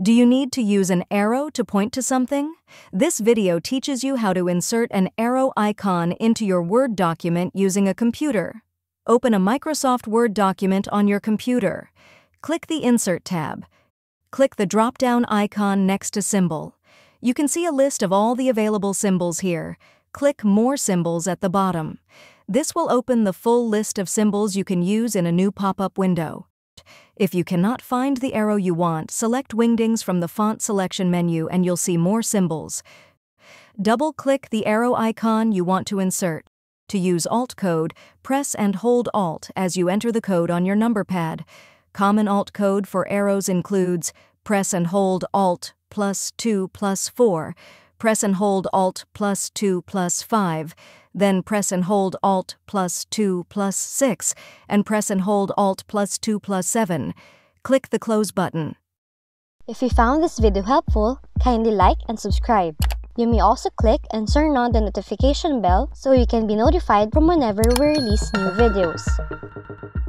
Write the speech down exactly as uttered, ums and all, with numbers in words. Do you need to use an arrow to point to something? This video teaches you how to insert an arrow icon into your Word document using a computer. Open a Microsoft Word document on your computer. Click the Insert tab. Click the drop-down icon next to Symbol. You can see a list of all the available symbols here. Click More Symbols at the bottom. This will open the full list of symbols you can use in a new pop-up window. If you cannot find the arrow you want, select Wingdings from the font selection menu and you'll see more symbols. Double-click the arrow icon you want to insert. To use Alt code, press and hold Alt as you enter the code on your number pad. Common Alt code for arrows includes press and hold Alt plus two plus four, press and hold Alt plus two plus five, then press and hold Alt plus two plus six, and press and hold Alt plus two plus seven. Click the close button. If you found this video helpful, kindly like and subscribe. You may also click and turn on the notification bell so you can be notified from whenever we release new videos.